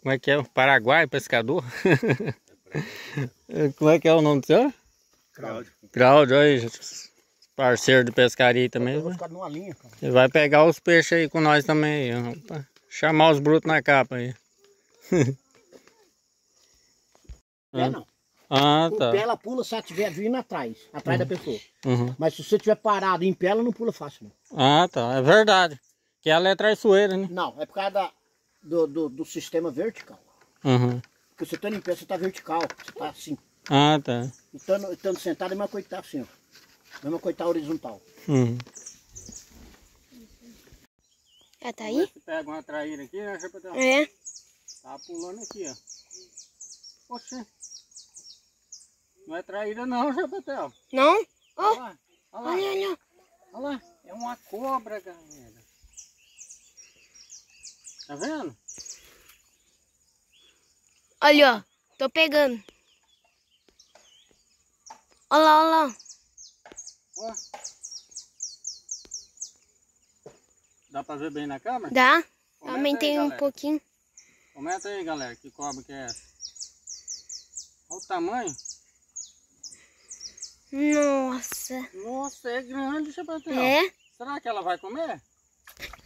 Como é que é? O Paraguai, pescador? Como é que é o nome do senhor? Cláudio. Cláudio, aí, parceiro de pescaria também. Eu vou ficar numa linha, cara. Ele vai pegar os peixes aí com nós também. Aí, chamar os brutos na capa aí. É, não. Ah, tá. O pé ela pula se ela estiver vindo atrás da pessoa. Uhum. Mas se você estiver parado em pé, ela não pula fácil, não. Ah, tá. É verdade. Que ela é traiçoeira, né? Não, é por causa do sistema vertical. Uhum. Porque você estando em pé, você está vertical. Você está assim. Ah, tá. E estando sentado, é uma coisa que está assim, ó. É uma coisa que está horizontal. Uhum. Ela tá aí? Você pega uma traíra aqui, né? É. Tá pulando aqui, ó. Poxa. Não é traíra não, Jabatel. Não? Olha lá, olha lá. Olha, olha lá, é uma cobra, galera. Tá vendo? Olha, ó, tô pegando. Olha lá, olha lá. Ó. Dá pra ver bem na câmera? Dá. Comenta. Aumentei aí, um pouquinho. Comenta aí, galera, que cobra que é essa. Olha o tamanho. Nossa. Nossa, é grande, Jabatel. É? Será que ela vai comer?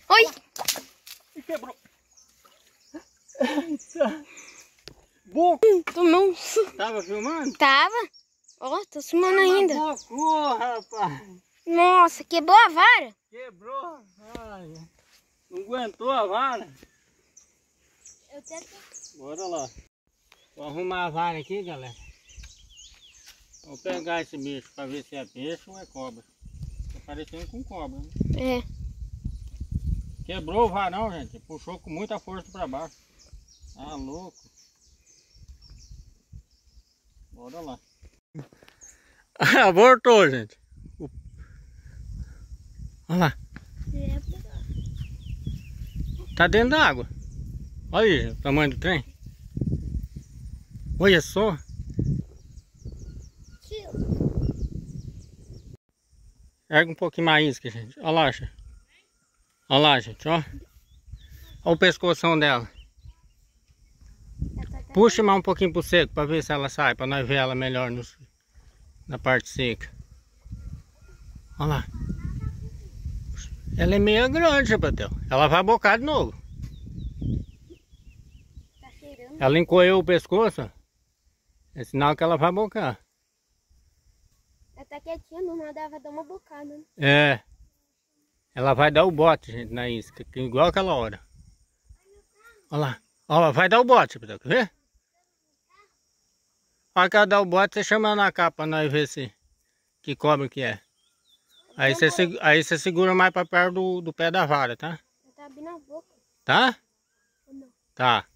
Oi! E quebrou. Boa. Tomou um susto. Tava filmando? Tava. Ó, tô filmando ainda. Bocou, rapaz. Nossa, quebrou a vara. Quebrou a vara. Não aguentou a vara. Eu tento. Bora lá. Vou arrumar a vara aqui, galera. Vou pegar esse bicho para ver se é peixe ou é cobra. Tá parecendo com cobra, né? É. Quebrou o varão, gente. Puxou com muita força para baixo. Tá louco. Bora lá. Abortou, gente. Olha lá. Tá dentro da água. Olha aí, gente, o tamanho do trem. Olha só. Erga um pouquinho mais isca, gente. Olha lá, gente. Olha lá, gente, ó. Olha o pescoção dela. Puxa mais um pouquinho pro seco pra ver se ela sai, pra nós ver ela melhor na parte seca. Olha lá. Ela é meio grande, Jabatel. Ela vai bocar de novo. Ela encolheu o pescoço. É sinal que ela vai bocar. Tá quietinha, não mandava dar uma bocada, né? É. Ela vai dar o bote, gente, na isca. Igual aquela hora. Olha lá. Olha lá, vai dar o bote, quer ver? Olha que ela dá o bote, você chama na capa pra nós ver se... Que cobra que é. Aí você segura mais pra perto do pé da vara, tá? Tá abrindo a boca. Tá? Não. Tá.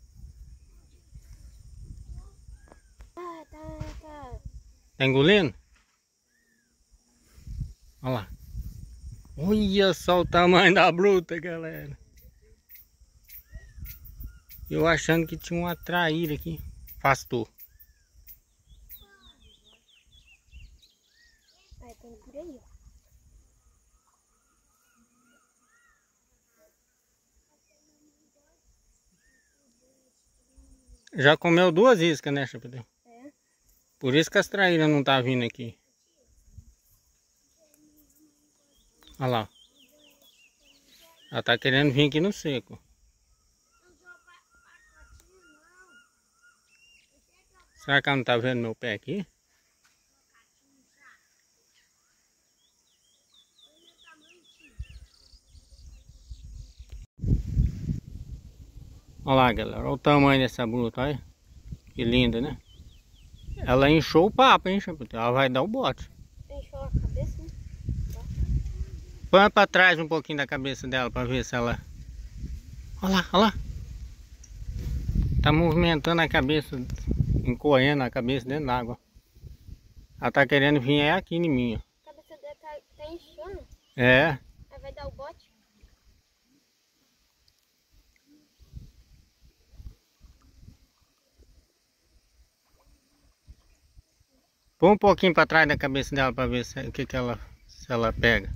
Tá engolindo? Olha lá. Olha só o tamanho da bruta, galera. Eu achando que tinha uma traíra aqui. Afastou. Vai, tem por aí. Já comeu duas iscas, né, Jabatel? É. Por isso que as traíras não tá vindo aqui. Olha lá. Ela tá querendo vir aqui no seco. Será que ela não tá vendo meu pé aqui? Olha lá, galera. Olha o tamanho dessa bruta, olha. Que linda, né? Ela inchou o papo, hein, Jabatel? Ela vai dar o bote. Inchou a cabeça, né? Põe pra trás um pouquinho da cabeça dela pra ver se ela... Olha lá, olha lá. Tá movimentando a cabeça, encolhendo a cabeça dentro da água. Ela tá querendo vir aqui em mim, ó. A cabeça dela tá inchando? É. Ela vai dar o bote? Põe um pouquinho pra trás da cabeça dela pra ver se, o que ela pega.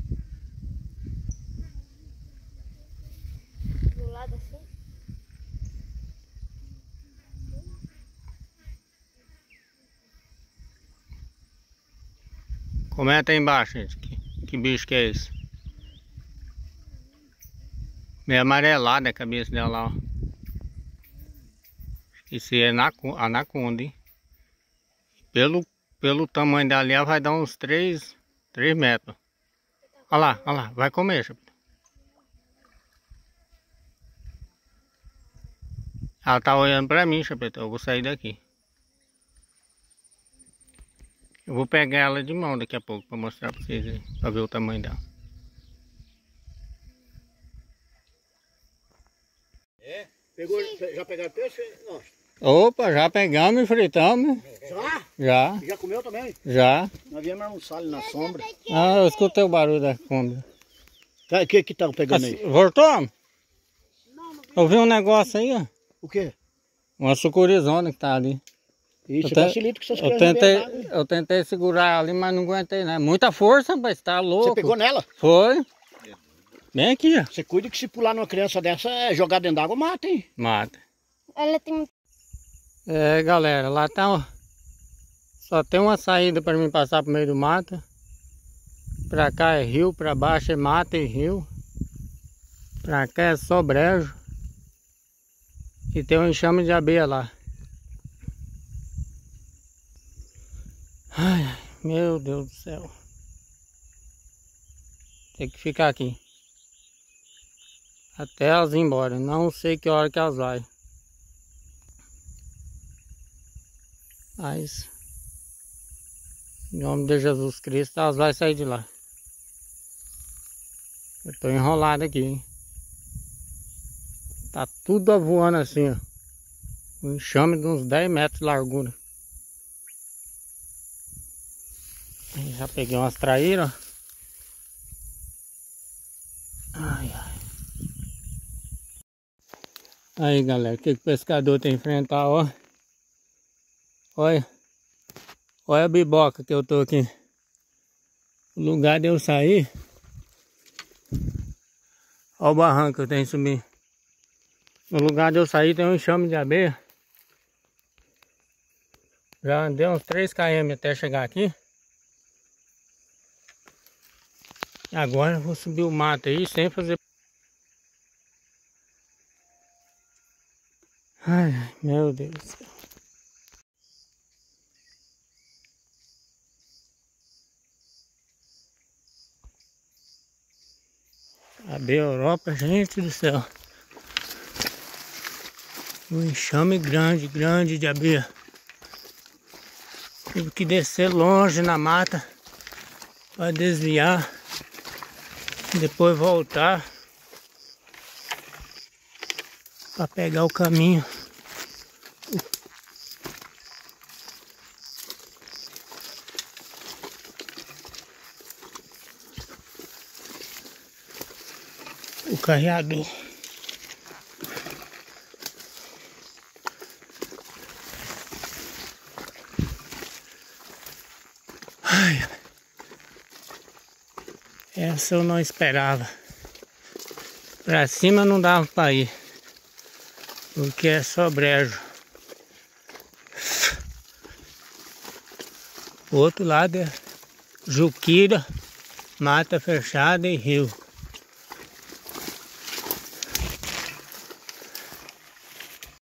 Comenta aí embaixo, gente. Que bicho que é esse? Meio amarelada a cabeça dela lá, ó. Esse é anaconda, hein? Pelo tamanho dali, ela vai dar uns 3 metros. Olha lá, vai comer, Jabatel. Ela tá olhando pra mim, Jabatel. Eu vou sair daqui. Eu vou pegar ela de mão daqui a pouco pra mostrar pra vocês aí, pra ver o tamanho dela. É? Pegou, já pegaram peixe? Não. Opa, já pegamos e fritamos. Já? Já. Já comeu também? Já. Nós viemos almoçar na sombra. Ah, eu escutei o barulho da sombra. O que tá pegando aí? Voltou? Eu vi um negócio aí, ó. O quê? Uma sucurizona que tá ali. Isso, eu tentei segurar ali, mas não aguentei, né? Muita força, mas tá louco. Você pegou nela? Foi. Bem aqui, ó. Você cuida que se pular numa criança dessa, jogar dentro d'água, mata, hein? Mata. Ela tem... É, galera, lá tá... Só tem uma saída pra mim passar pro meio do mato. Pra cá é rio, pra baixo é mato e rio. Pra cá é só brejo. E tem um enxame de abelha lá. Ai, meu Deus do céu. Tem que ficar aqui até elas ir embora. Não sei que hora que elas vai. Mas em nome de Jesus Cristo, elas vai sair de lá. Eu tô enrolado aqui, hein? Tá tudo voando assim, ó. Um enxame de uns 10 metros de largura. Já peguei umas traíras, ó. Ai, ai. Aí, galera, o que o pescador tem que enfrentar, ó. Olha. Olha a biboca que eu tô aqui. O lugar de eu sair. Olha o barranco que eu tenho que subir. No lugar de eu sair tem um enxame de abelha. Já andei uns 3 km até chegar aqui. Agora eu vou subir o mato aí sem fazer. Ai, meu Deus do céu. Cadê a Europa, gente do céu? Um enxame grande, grande de abelha. Tive que descer longe na mata para desviar. Depois voltar para pegar o caminho. O carreador. Ai, ai. Essa eu não esperava. Pra cima não dava pra ir, porque é só brejo. O outro lado é juquira, mata fechada e rio.